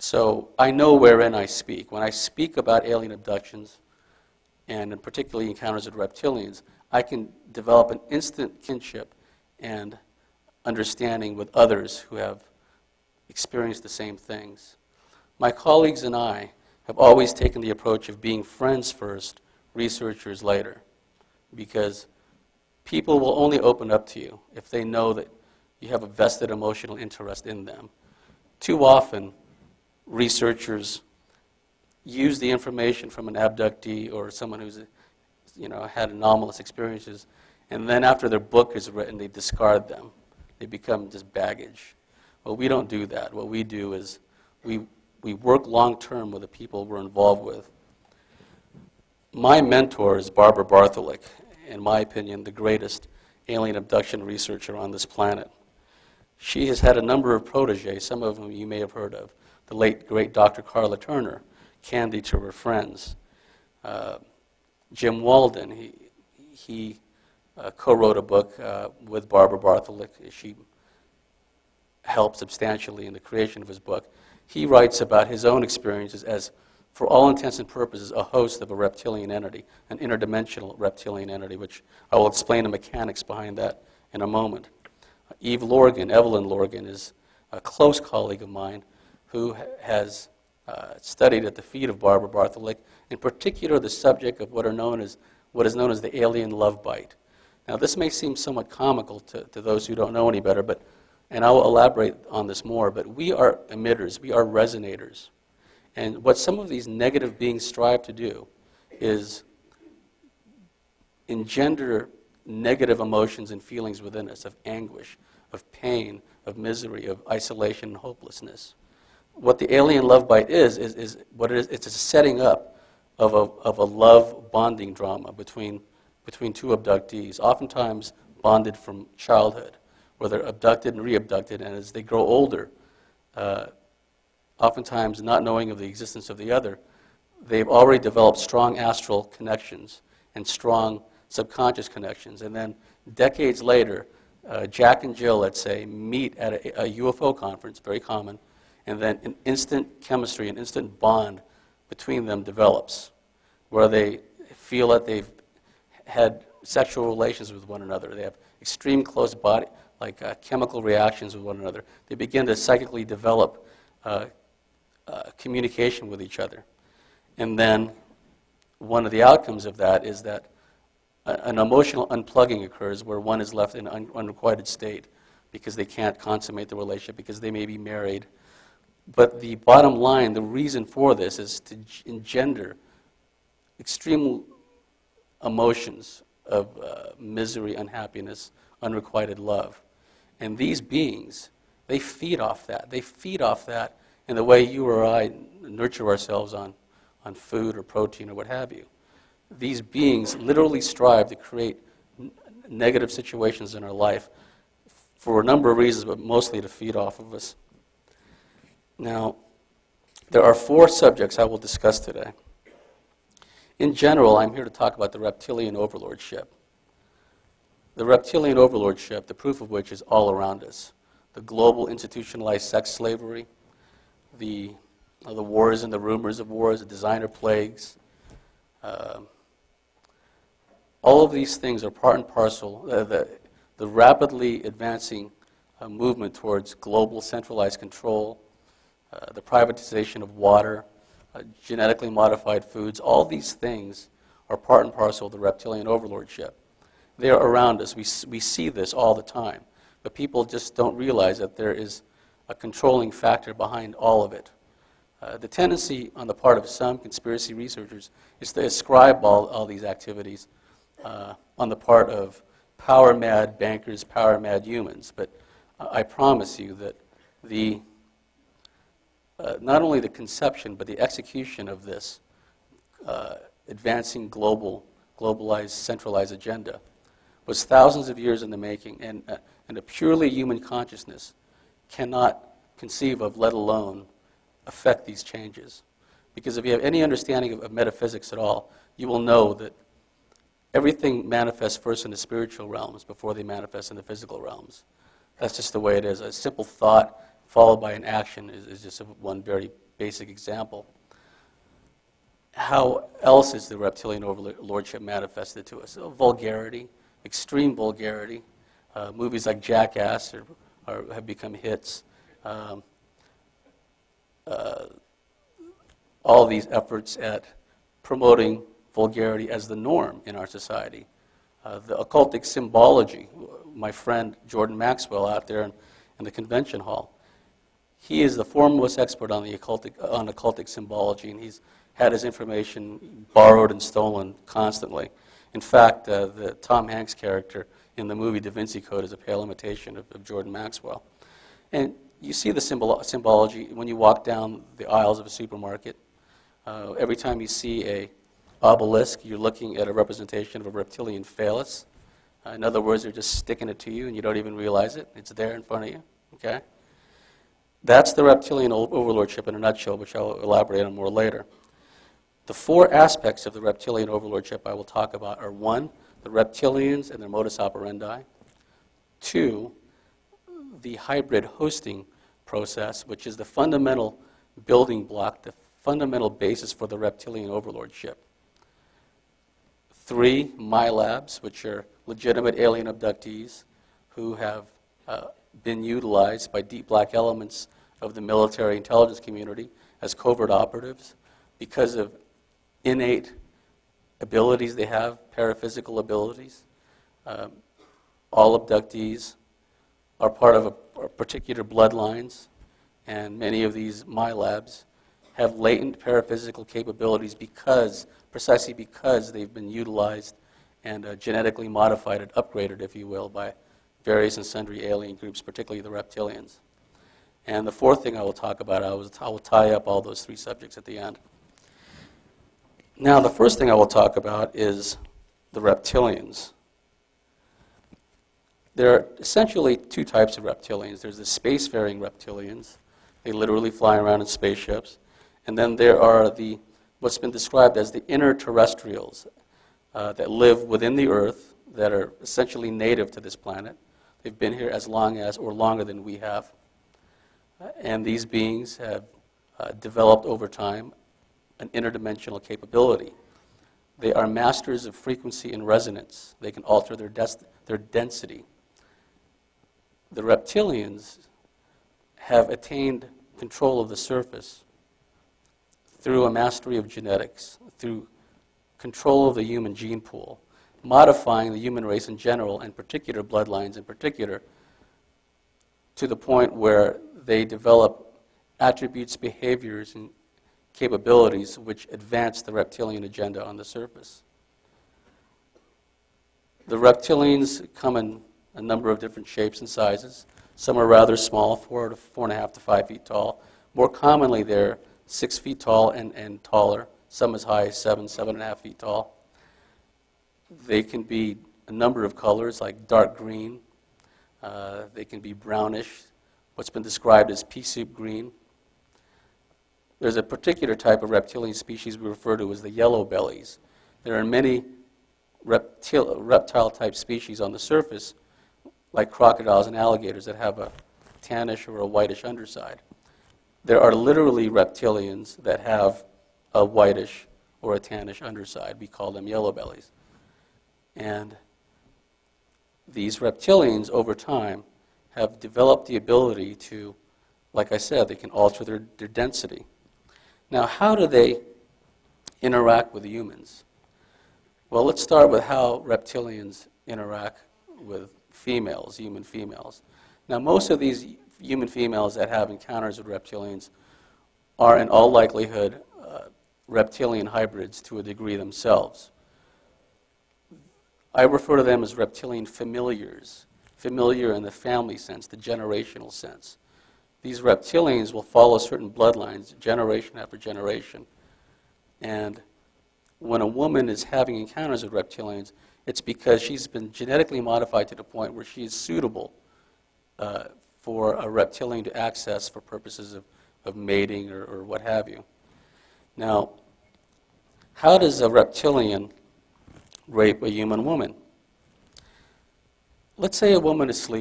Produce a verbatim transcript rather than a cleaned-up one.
So I know wherein I speak. When I speak about alien abductions, and particularly encounters with reptilians, I can develop an instant kinship and understanding with others who have experienced the same things. My colleagues and I have always taken the approach of being friends first, researchers later, because people will only open up to you if they know that you have a vested emotional interest in them. Too often, researchers use the information from an abductee or someone who's, you know, had anomalous experiences, and then after their book is written, they discard them. They become just baggage. Well, we don't do that. What we do is we, we work long-term with the people we're involved with. My mentor is Barbara Bartholic, in my opinion, the greatest alien abduction researcher on this planet. She has had a number of proteges, some of whom you may have heard of. The late, great Doctor Karla Turner, Candy to her friends. Uh, Jim Walden, he, he uh, co-wrote a book uh, with Barbara Bartholic. She helped substantially in the creation of his book. He writes about his own experiences as, for all intents and purposes, a host of a reptilian entity, an interdimensional reptilian entity, which I will explain the mechanics behind that in a moment. Eve Lorgen, Evelyn Lorgen, is a close colleague of mine who has uh, studied at the feet of Barbara Bartholic, in particular the subject of what are known as, what is known as the alien love bite. Now this may seem somewhat comical to, to those who don't know any better, but, and I will elaborate on this more, but we are emitters, we are resonators. And what some of these negative beings strive to do is engender negative emotions and feelings within us of anguish, of pain, of misery, of isolation and hopelessness. What the alien love bite is, is, is what it is, it's a setting up of a, of a love bonding drama between, between two abductees, oftentimes bonded from childhood, where they're abducted and re-abducted, and as they grow older, uh, oftentimes not knowing of the existence of the other, they've already developed strong astral connections and strong subconscious connections. And then decades later, uh, Jack and Jill, let's say, meet at a, a U F O conference, very common, and then an instant chemistry, an instant bond between them develops, where they feel that they've had sexual relations with one another. They have extreme close body, like uh, chemical reactions with one another. They begin to psychically develop uh, uh, communication with each other. And then one of the outcomes of that is that a, an emotional unplugging occurs where one is left in an un unrequited state because they can't consummate the relationship, because they may be married. But the bottom line, the reason for this is to engender extreme emotions of uh, misery, unhappiness, unrequited love. And these beings, they feed off that. They feed off that in the way you or I nurture ourselves on, on food or protein or what have you. These beings literally strive to create n negative situations in our life for a number of reasons, but mostly to feed off of us. Now, there are four subjects I will discuss today. In general, I'm here to talk about the reptilian overlordship. The reptilian overlordship, the proof of which is all around us. The global institutionalized sex slavery, the, uh, the wars and the rumors of wars, the designer plagues. Uh, all of these things are part and parcel, uh, the, the rapidly advancing uh, movement towards global centralized control, Uh, the privatization of water, uh, genetically modified foods, all these things are part and parcel of the reptilian overlordship. They are around us. We, we see this all the time. But people just don't realize that there is a controlling factor behind all of it. Uh, the tendency on the part of some conspiracy researchers is to ascribe all, all these activities uh, on the part of power-mad bankers, power-mad humans. But uh, I promise you that the Uh, not only the conception, but the execution of this uh, advancing global, globalized, centralized agenda was thousands of years in the making, and, uh, and a purely human consciousness cannot conceive of, let alone affect these changes. Because if you have any understanding of, of metaphysics at all, you will know that everything manifests first in the spiritual realms before they manifest in the physical realms. That's just the way it is. A simple thought followed by an action is, is just one very basic example. How else is the reptilian overlordship manifested to us? So vulgarity, extreme vulgarity. Uh, movies like Jackass are, are, have become hits. Um, uh, all these efforts at promoting vulgarity as the norm in our society. Uh, the occultic symbology. My friend Jordan Maxwell out there in, in the convention hall, he is the foremost expert on the occultic, on occultic symbology, and he's had his information borrowed and stolen constantly. In fact, uh, the Tom Hanks character in the movie Da Vinci Code is a pale imitation of, of Jordan Maxwell. And you see the symbol symbology when you walk down the aisles of a supermarket. Uh, every time you see a obelisk, you're looking at a representation of a reptilian phallus. Uh, in other words, they're just sticking it to you and you don't even realize it. It's there in front of you, okay? That's the reptilian overlordship in a nutshell, which I'll elaborate on more later. The four aspects of the reptilian overlordship I will talk about are: one, the reptilians and their modus operandi; two, the hybrid hosting process, which is the fundamental building block, the fundamental basis for the reptilian overlordship; three, MILABS, which are legitimate alien abductees who have uh, been utilized by deep black elements of the military intelligence community as covert operatives because of innate abilities they have, paraphysical abilities. Um, all abductees are part of a, a particular bloodlines, and many of these MILABS have latent paraphysical capabilities because, precisely because they've been utilized and uh, genetically modified and upgraded, if you will, by various and sundry alien groups, particularly the reptilians. And the fourth thing I will talk about, I will, I will tie up all those three subjects at the end. Now, the first thing I will talk about is the reptilians. There are essentially two types of reptilians. There's the spacefaring reptilians. They literally fly around in spaceships. And then there are the, what's been described as the inner terrestrials uh, that live within the Earth, that are essentially native to this planet. They've been here as long as, or longer than we have. Uh, and these beings have uh, developed over time an interdimensional capability. They are masters of frequency and resonance. They can alter their, their density. The reptilians have attained control of the surface through a mastery of genetics, through control of the human gene pool, modifying the human race in general, and particular bloodlines in particular, to the point where they develop attributes, behaviors, and capabilities which advance the reptilian agenda on the surface. The reptilians come in a number of different shapes and sizes. Some are rather small, four to four and a half to five feet tall. More commonly, they're six feet tall and, and taller, some as high as seven, seven and a half feet tall. They can be a number of colors, like dark green. Uh, they can be brownish, what's been described as pea soup green. There's a particular type of reptilian species we refer to as the yellow bellies. There are many reptile, reptile type species on the surface, like crocodiles and alligators, that have a tannish or a whitish underside. There are literally reptilians that have a whitish or a tannish underside. We call them yellow bellies. And these reptilians, over time, have developed the ability to, like I said, they can alter their, their density. Now, how do they interact with humans? Well, let's start with how reptilians interact with females, human females. Now, most of these human females that have encounters with reptilians are in all likelihood uh, reptilian hybrids to a degree themselves. I refer to them as reptilian familiars, familiar in the family sense, the generational sense. These reptilians will follow certain bloodlines generation after generation. And when a woman is having encounters with reptilians, it's because she's been genetically modified to the point where she is suitable uh, for a reptilian to access for purposes of, of mating or, or what have you. Now, how does a reptilian rape a human woman? Let's say a woman is sleeping.